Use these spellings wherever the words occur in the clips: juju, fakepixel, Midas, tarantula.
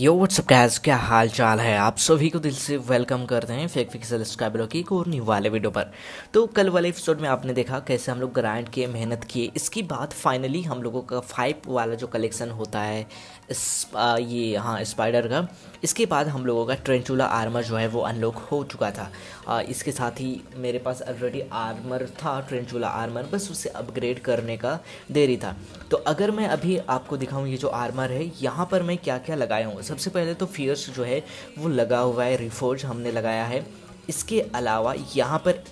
यो WhatsApp guys, क्या हाल चाल है। आप सभी को दिल से वेलकम करते हैं फेक पिक्सल सब्सक्राइबरों की एक और न्यू वाले वीडियो पर। तो कल वाले एपिसोड में आपने देखा कैसे हम लोग ग्राइंड किए, मेहनत किए। इसके बाद फाइनली हम लोगों का 5 वाला जो कलेक्शन होता है स्पाइडर का, इसके बाद हम लोगों का टारेंटुला आर्मर जो है वो अनलॉक हो चुका था। इसके साथ ही मेरे पास ऑलरेडी आर्मर था, टारेंटुला आर्मर, बस उसे अपग्रेड करने का देरी था। तो अगर मैं अभी आपको दिखाऊँ ये जो आर्मर है, यहाँ पर मैं क्या क्या लगाया हूँ। सबसे पहले तो फियर्स जो है वो लगा हुआ है, रिफोर्ज हमने लगाया है। इसके अलावा यहाँ पर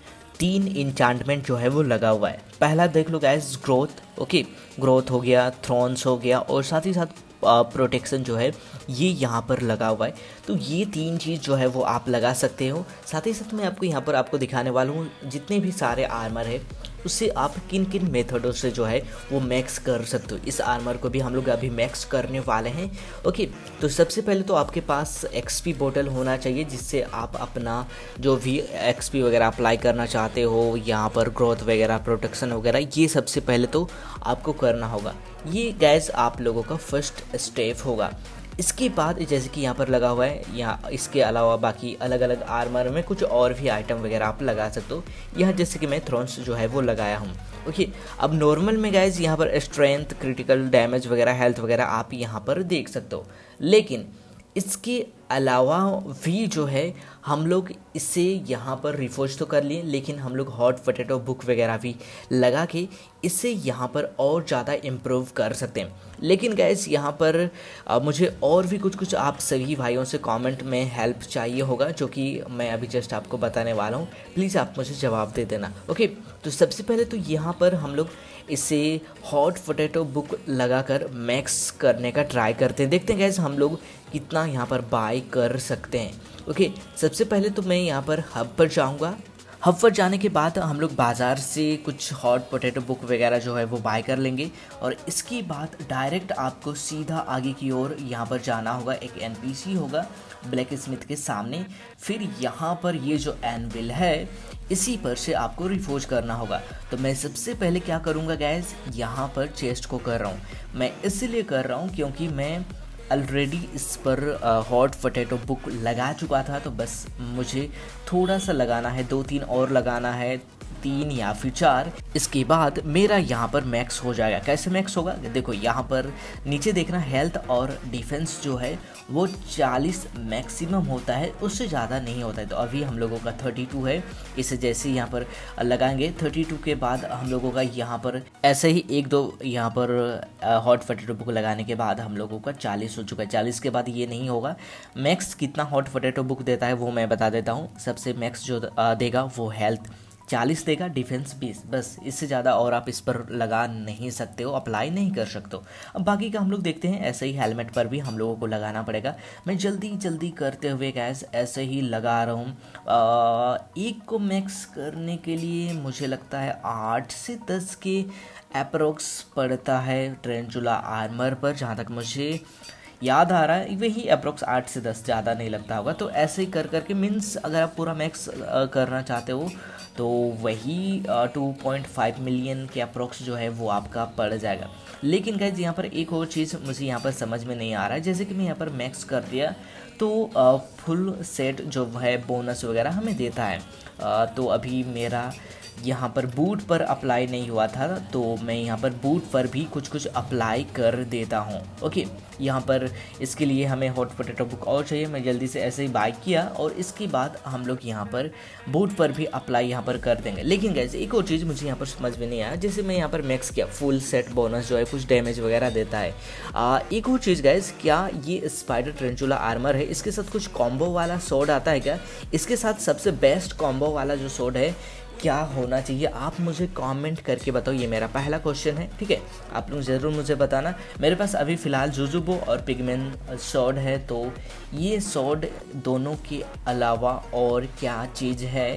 3 इंचांटमेंट जो है वो लगा हुआ है। पहला देख लो गाइस, ग्रोथ। ओके, ग्रोथ हो गया, थ्रोन्स हो गया और साथ ही साथ प्रोटेक्शन जो है ये यहाँ पर लगा हुआ है। तो ये 3 चीज़ जो है वो आप लगा सकते हो। साथ ही साथ मैं आपको यहाँ पर आपको दिखाने वाला हूँ जितने भी सारे आर्मर है उससे आप किन किन मेथडों से जो है वो मैक्स कर सकते हो। इस आर्मर को भी हम लोग अभी मैक्स करने वाले हैं। ओके, तो सबसे पहले तो आपके पास एक्सपी बोतल होना चाहिए, जिससे आप अपना जो भी एक्सपी वगैरह अप्लाई करना चाहते हो, यहाँ पर ग्रोथ वगैरह, प्रोटेक्शन वगैरह, ये सबसे पहले तो आपको करना होगा। ये गाइस आप लोगों का फर्स्ट स्टेप होगा। इसके बाद जैसे कि यहाँ पर लगा हुआ है, यहाँ इसके अलावा बाकी अलग अलग आर्मर में कुछ और भी आइटम वगैरह आप लगा सकते हो। यहाँ जैसे कि मैं थ्रोन्स जो है वो लगाया हूँ। ओके, अब नॉर्मल में गाइज यहाँ पर स्ट्रेंथ, क्रिटिकल डैमेज वगैरह, हेल्थ वगैरह आप यहाँ पर देख सकते हो। लेकिन इसके अलावा भी जो है हम लोग इसे यहाँ पर रिफोर्ज तो कर लिए, लेकिन हम लोग हॉट पोटैटो बुक वगैरह भी लगा के इसे यहाँ पर और ज़्यादा इम्प्रूव कर सकते हैं। लेकिन गाइस यहाँ पर मुझे और भी कुछ आप सभी भाइयों से कमेंट में हेल्प चाहिए होगा, जो कि मैं अभी जस्ट आपको बताने वाला हूँ। प्लीज़ आप मुझे जवाब दे देना। ओके, तो सबसे पहले तो यहाँ पर हम लोग इसे हॉट पोटैटो बुक लगा कर मैक्स करने का ट्राई करते हैं। देखते हैं गाइस हम लोग कितना यहाँ पर बाय कर सकते हैं। ओके, सबसे पहले तो मैं यहाँ पर हब पर जाऊँगा। हब पर जाने के बाद हम लोग बाज़ार से कुछ हॉट पोटैटो बुक वगैरह जो है वो बाय कर लेंगे। और इसके बाद डायरेक्ट आपको सीधा आगे की ओर यहाँ पर जाना होगा। एक एनपीसी होगा ब्लैक स्मिथ के सामने, फिर यहाँ पर ये जो एनविल है इसी पर से आपको रिफोर्ज करना होगा। तो मैं सबसे पहले क्या करूँगा गाइस, यहाँ पर चेस्ट को कर रहा हूँ। मैं इसीलिए कर रहा हूँ क्योंकि मैं ऑलरेडी इस पर हॉट पोटैटो बुक लगा चुका था, तो बस मुझे थोड़ा सा लगाना है, 2-3 और लगाना है, 3 या फिर 4। इसके बाद मेरा यहाँ पर मैक्स हो जाएगा। कैसे मैक्स होगा देखो, यहाँ पर नीचे देखना, हेल्थ और डिफेंस जो है वो 40 मैक्सिमम होता है, उससे ज़्यादा नहीं होता है। तो अभी हम लोगों का 32 है। इसे जैसे यहाँ पर लगाएंगे 32 के बाद हम लोगों का यहाँ पर ऐसे ही 1-2 यहाँ पर हॉट पोटैटो बुक लगाने के बाद हम लोगों का 40 हो चुका है। 40 के बाद ये नहीं होगा। मैक्स कितना हॉट पोटैटो बुक देता है वो मैं बता देता हूँ। सबसे मैक्स जो देगा वो हेल्थ 40 देगा, डिफेंस 20, बस। इससे ज़्यादा और आप इस पर लगा नहीं सकते हो, अप्लाई नहीं कर सकते हो। अब बाकी का हम लोग देखते हैं। ऐसे ही हेलमेट पर भी हम लोगों को लगाना पड़ेगा। मैं जल्दी करते हुए गैस ऐसे ही लगा रहा हूँ। एक को मैक्स करने के लिए मुझे लगता है 8 से 10 के अप्रोक्स पड़ता है टारेंटुला आर्मर पर, जहाँ तक मुझे याद आ रहा है। वही अप्रोक्स 8 से 10, ज़्यादा नहीं लगता होगा। तो ऐसे ही करके मीन्स अगर आप पूरा मैक्स करना चाहते हो तो वही 2.5 मिलियन के अप्रोक्स जो है वो आपका पड़ जाएगा। लेकिन गाइस यहाँ पर एक और चीज़ मुझे यहाँ पर समझ में नहीं आ रहा है। जैसे कि मैं यहाँ पर मैक्स कर दिया तो फुल सेट जो है बोनस वगैरह हमें देता है। तो अभी मेरा यहाँ पर बूट पर अप्लाई नहीं हुआ था, तो मैं यहाँ पर बूट पर भी कुछ अप्लाई कर देता हूँ। ओके, यहाँ पर इसके लिए हमें हॉट पोटैटो बुक और चाहिए। मैं जल्दी से ऐसे ही बाय किया और इसके बाद हम लोग यहाँ पर बूट पर भी अप्लाई यहाँ पर कर देंगे। लेकिन गाइस एक और चीज़ मुझे यहाँ पर समझ में नहीं आया। जैसे मैं यहाँ पर मैक्स किया, फुल सेट बोनस जो है कुछ डैमेज वगैरह देता है। एक और चीज़ गाइस, क्या ये स्पाइडर टारेंटुला आर्मर है, इसके साथ कुछ कॉम्बो वाला सॉर्ड आता है क्या? इसके साथ सबसे बेस्ट कॉम्बो वाला जो सॉर्ड है क्या होना चाहिए, आप मुझे कमेंट करके बताओ। ये मेरा पहला क्वेश्चन है, ठीक है? आप लोग ज़रूर मुझे बताना। मेरे पास अभी फ़िलहाल जुजुबो और पिगमेन सॉर्ड है, तो ये सॉर्ड दोनों के अलावा और क्या चीज़ है,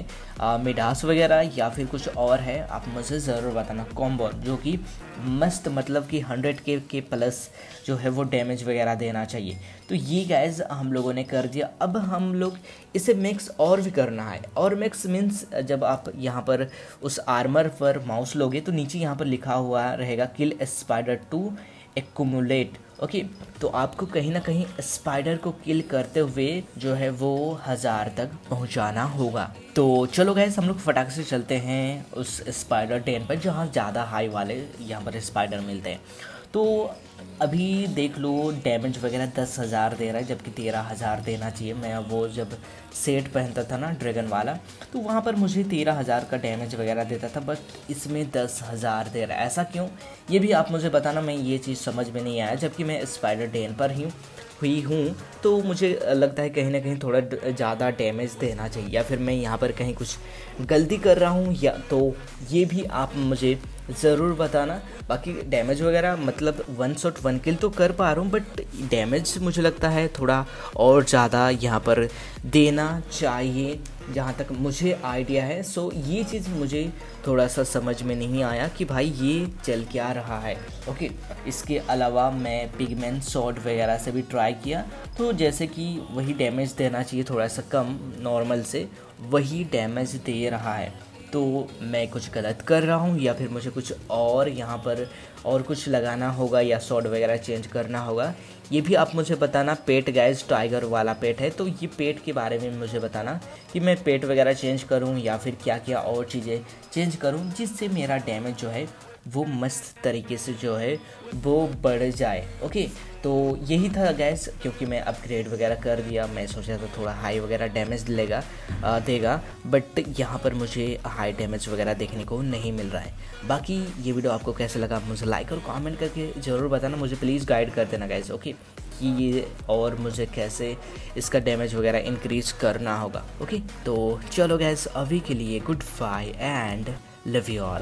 मिडास वगैरह या फिर कुछ और है, आप मुझे ज़रूर बताना। कॉम्बो जो कि मस्त, मतलब कि 100k के प्लस जो है वो डैमेज वगैरह देना चाहिए। तो ये गाइस हम लोगों ने कर दिया। अब हम लोग इसे मैक्स और भी करना है। और मैक्स मीन्स जब आप यहाँ पर उस आर्मर पर माउस लोगे तो नीचे यहाँ पर लिखा हुआ रहेगा kill spider to accumulate. Okay, तो आपको कहीं ना कहीं स्पाइडर को किल करते हुए जो है वो 1000 तक पहुंचाना होगा। तो चलो गाइस हम लोग फटाक से चलते हैं उस स्पाइडर टेन पर जहां ज़्यादा हाई वाले यहाँ पर स्पाइडर मिलते हैं। तो अभी देख लो डैमेज वगैरह 10,000 दे रहा है जबकि 13,000 देना चाहिए। मैं वो जब सेट पहनता था ना ड्रैगन वाला तो वहाँ पर मुझे 13,000 का डैमेज वगैरह देता था, बट इसमें 10,000 दे रहा है। ऐसा क्यों, ये भी आप मुझे बताना, मैं ये चीज़ समझ में नहीं आया। जबकि मैं स्पाइडर डेन पर ही हुई हूँ तो मुझे लगता है कहीं ना कहीं थोड़ा ज़्यादा डैमेज देना चाहिए, या फिर मैं यहाँ पर कहीं कुछ गलती कर रहा हूँ, या तो ये भी आप मुझे ज़रूर बताना। बाकी डैमेज वगैरह मतलब 1 शॉट 1 किल तो कर पा रहा हूँ, बट डैमेज मुझे लगता है थोड़ा और ज़्यादा यहाँ पर देना चाहिए जहाँ तक मुझे आइडिया है। सो ये चीज़ मुझे थोड़ा सा समझ में नहीं आया कि भाई ये चल क्या रहा है। ओके, इसके अलावा मैं पिगमेंट शॉट वगैरह से भी ट्राई किया, तो जैसे कि वही डैमेज देना चाहिए थोड़ा सा कम नॉर्मल से, वही डैमेज दे रहा है। तो मैं कुछ गलत कर रहा हूँ या फिर मुझे कुछ और यहाँ पर और कुछ लगाना होगा या शॉट वगैरह चेंज करना होगा, ये भी आप मुझे बताना। पेट गाइस टाइगर वाला पेट है, तो ये पेट के बारे में मुझे बताना कि मैं पेट वगैरह चेंज करूँ या फिर क्या क्या और चीज़ें चेंज करूँ जिससे मेरा डैमेज जो है वो मस्त तरीके से जो है वो बढ़ जाए। ओके, तो यही था गैस, क्योंकि मैं अपग्रेड वगैरह कर दिया, मैं सोचा था थोड़ा हाई वगैरह डैमेज देगा, बट यहाँ पर मुझे हाई डैमेज वगैरह देखने को नहीं मिल रहा है। बाकी ये वीडियो आपको कैसे लगा आप मुझे लाइक और कमेंट करके ज़रूर बताना, मुझे प्लीज़ गाइड कर देना गैस। ओके, कि ये और मुझे कैसे इसका डैमेज वगैरह इंक्रीज करना होगा। ओके, तो चलो गैस अभी के लिए good bye and love you all.